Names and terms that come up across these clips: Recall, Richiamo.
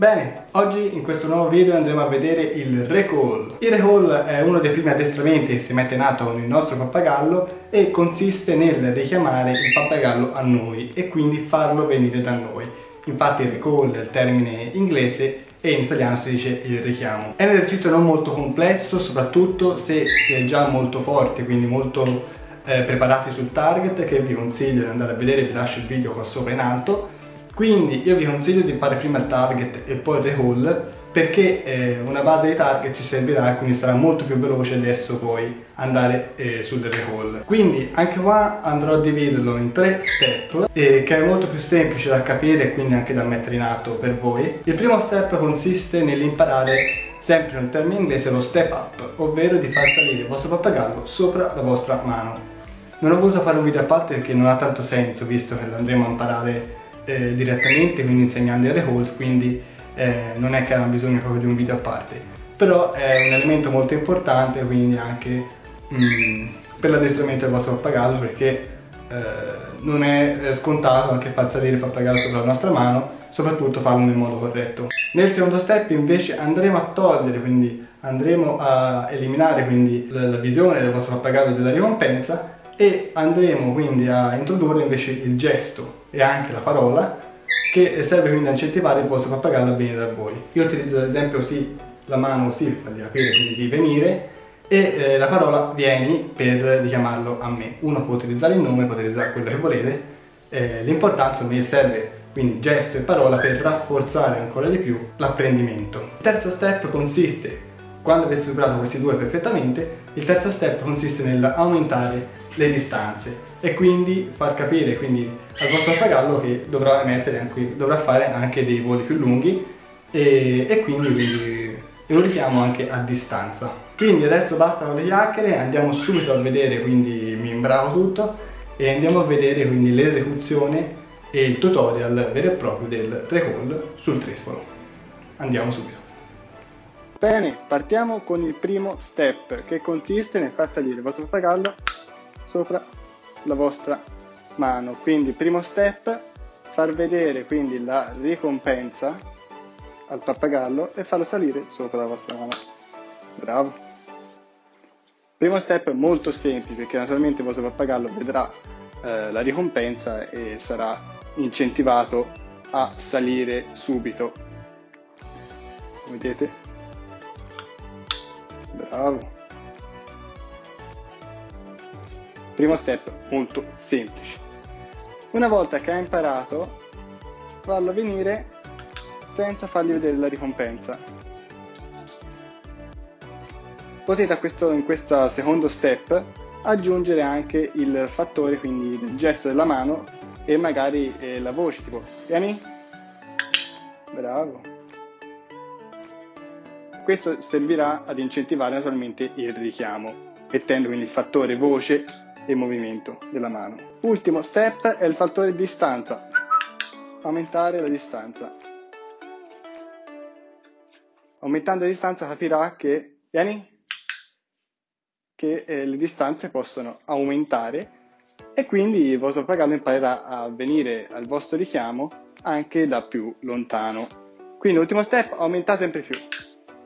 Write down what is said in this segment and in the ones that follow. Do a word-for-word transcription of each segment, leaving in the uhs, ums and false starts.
Bene, oggi in questo nuovo video andremo a vedere il Recall. Il Recall è uno dei primi addestramenti che si mette in atto con il nostro pappagallo e consiste nel richiamare il pappagallo a noi e quindi farlo venire da noi. Infatti il Recall è il termine inglese e in italiano si dice il richiamo. È un esercizio non molto complesso, soprattutto se si è già molto forti, quindi molto eh, preparati sul target, che vi consiglio di andare a vedere, vi lascio il video qua sopra in alto. Quindi io vi consiglio di fare prima il target e poi il recall, perché eh, una base di target ci servirà e quindi sarà molto più veloce adesso poi andare eh, sul recall. Quindi anche qua andrò a dividerlo in tre step, eh, che è molto più semplice da capire e quindi anche da mettere in atto per voi. Il primo step consiste nell'imparare, sempre nel termine inglese, lo step up, ovvero di far salire il vostro pappagallo sopra la vostra mano. Non ho voluto fare un video a parte perché non ha tanto senso, visto che lo andremo a imparare Eh, direttamente, quindi insegnando il recall, quindi eh, non è che hanno bisogno proprio di un video a parte, però è un elemento molto importante, quindi anche mm, per l'addestramento del vostro pappagallo, perché eh, non è scontato anche far salire il pappagallo sopra la nostra mano, soprattutto farlo nel modo corretto. Nel secondo step invece andremo a togliere, quindi andremo a eliminare quindi la, la visione del vostro pappagallo della ricompensa e andremo quindi a introdurre invece il gesto e anche la parola, che serve quindi a incentivare il vostro pappagallo a venire da voi. Io utilizzo ad esempio così, la mano così per fargli capire quindi di venire, e eh, la parola vieni per richiamarlo a me. Uno può utilizzare il nome, può utilizzare quello che volete, eh, l'importanza mi serve quindi gesto e parola per rafforzare ancora di più l'apprendimento. Il terzo step consiste, quando avete superato questi due perfettamente, il terzo step consiste nell'aumentare le distanze e quindi far capire quindi al vostro pappagallo che dovrà, emettere anche, dovrà fare anche dei voli più lunghi e, e quindi lo richiamo anche a distanza. Quindi adesso basta con le chiacchiere, andiamo subito a vedere, quindi mi imbravo tutto e andiamo a vedere quindi l'esecuzione e il tutorial vero e proprio del recall sul trespolo. Andiamo subito. Bene, partiamo con il primo step, che consiste nel far salire il vostro pappagallo sopra la vostra mano. Quindi primo step, far vedere quindi la ricompensa al pappagallo e farlo salire sopra la vostra mano. Bravo. Primo step molto semplice, perché naturalmente il vostro pappagallo vedrà eh, la ricompensa e sarà incentivato a salire subito. Vedete? Bravo. Primo step molto semplice. Una volta che ha imparato, farlo venire senza fargli vedere la ricompensa. Potete a questo, in questo secondo step aggiungere anche il fattore, quindi del gesto della mano e magari eh, la voce, tipo vieni? Bravo. Questo servirà ad incentivare naturalmente il richiamo, mettendo quindi il fattore voce e movimento della mano. Ultimo step è il fattore distanza, aumentare la distanza. Aumentando la distanza capirà che, vieni, che eh, le distanze possono aumentare e quindi il vostro pappagallo imparerà a venire al vostro richiamo anche da più lontano. Quindi ultimo step, aumentate sempre più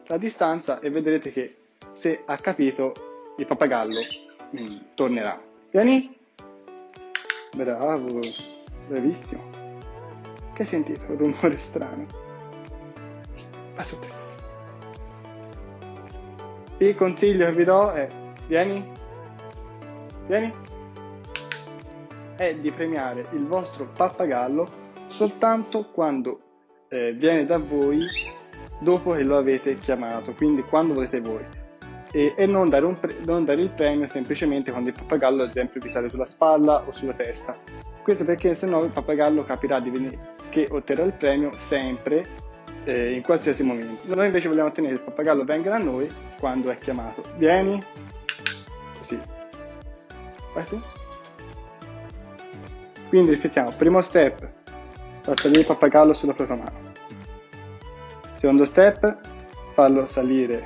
la distanza e vedrete che se ha capito il pappagallo mm, tornerà. Vieni? Bravo, bravissimo. Che hai sentito? Un rumore strano. Aspetta. Il consiglio che vi do è vieni? Vieni? È di premiare il vostro pappagallo soltanto quando eh, viene da voi dopo che lo avete chiamato, quindi quando volete voi. E non dare, un pre non dare il premio semplicemente quando il pappagallo ad esempio vi sale sulla spalla o sulla testa. Questo perché sennò il pappagallo capirà di venire, che otterrà il premio sempre, eh, in qualsiasi momento. Noi invece vogliamo ottenere che il pappagallo venga da noi quando è chiamato. Vieni? Così. Vai tu. Quindi riflettiamo. Primo step, far salire il pappagallo sulla propria mano. Secondo step, farlo salire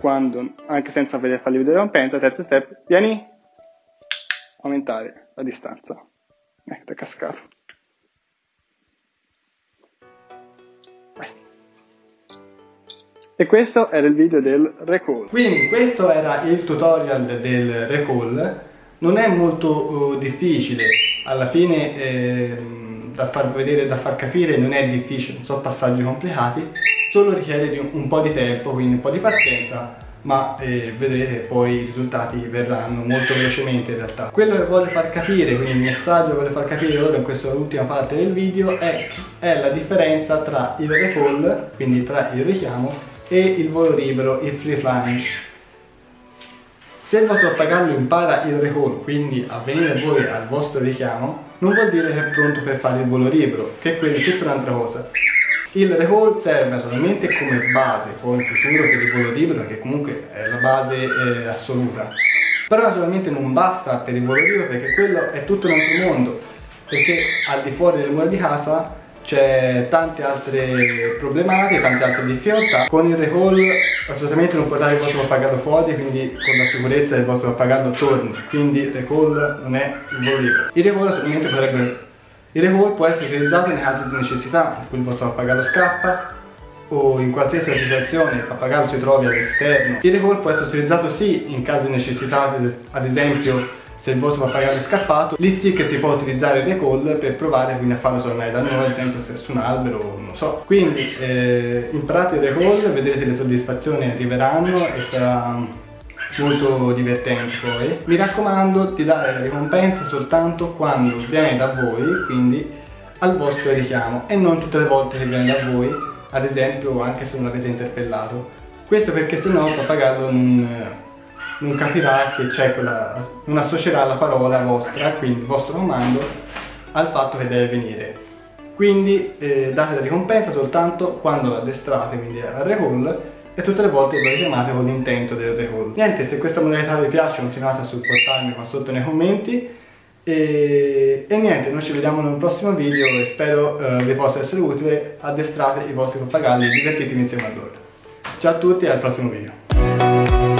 quando, anche senza fargli vedere la ricompensa. Terzo step, vieni, aumentare la distanza. Ecco, è cascato. E questo era il video del Recall. Quindi questo era il tutorial del Recall. Non è molto uh, difficile, alla fine eh, da far vedere, da far capire non è difficile, non sono passaggi complicati, solo richiede di un, un po' di tempo, quindi un po' di pazienza, ma eh, vedrete poi i risultati verranno molto velocemente in realtà. Quello che voglio far capire, quindi il messaggio che voglio far capire ora in questa ultima parte del video è, è la differenza tra il recall, quindi tra il richiamo, e il volo libero, il free flying. Se il vostro pagamento impara il recall, quindi a venire voi al vostro richiamo, non vuol dire che è pronto per fare il volo libero, che è quindi tutta un'altra cosa. Il recall serve naturalmente come base, poi in futuro per il volo libero, che comunque è la base eh, assoluta. Però naturalmente non basta per il volo libero, perché quello è tutto un altro mondo, perché al di fuori delle mura di casa c'è tante altre problematiche, tante altre difficoltà. Con il recall assolutamente non portate il vostro pappagallo fuori, quindi con la sicurezza del vostro pappagallo torni, quindi il recall non è il volo libero. Il recall assolutamente potrebbe... Il recall può essere utilizzato in caso di necessità, in cui il vostro pappagallo scappa o in qualsiasi situazione il pappagallo si trovi all'esterno. Il recall può essere utilizzato sì in caso di necessità, ad esempio se il vostro pappagallo è scappato, lì sì che si può utilizzare il recall per provare quindi a farlo tornare da noi, ad esempio se è su un albero o non so. Quindi eh, imparate il recall, vedrete le soddisfazioni arriveranno e sarà molto divertente poi. Mi raccomando di dare la ricompensa soltanto quando viene da voi, quindi al vostro richiamo, e non tutte le volte che viene da voi, ad esempio anche se non l'avete interpellato. Questo perché sennò il pappagallo non... non capirà che c'è quella, non associerà la parola vostra, quindi il vostro comando, al fatto che deve venire. Quindi eh, date la ricompensa soltanto quando addestrate, quindi al recall, e tutte le volte lo richiamate con l'intento del recall. Niente, se questa modalità vi piace continuate a supportarmi qua sotto nei commenti, e, e niente, noi ci vediamo nel prossimo video e spero eh, vi possa essere utile. Addestrate i vostri pappagalli e divertitevi insieme a loro. Ciao a tutti e al prossimo video.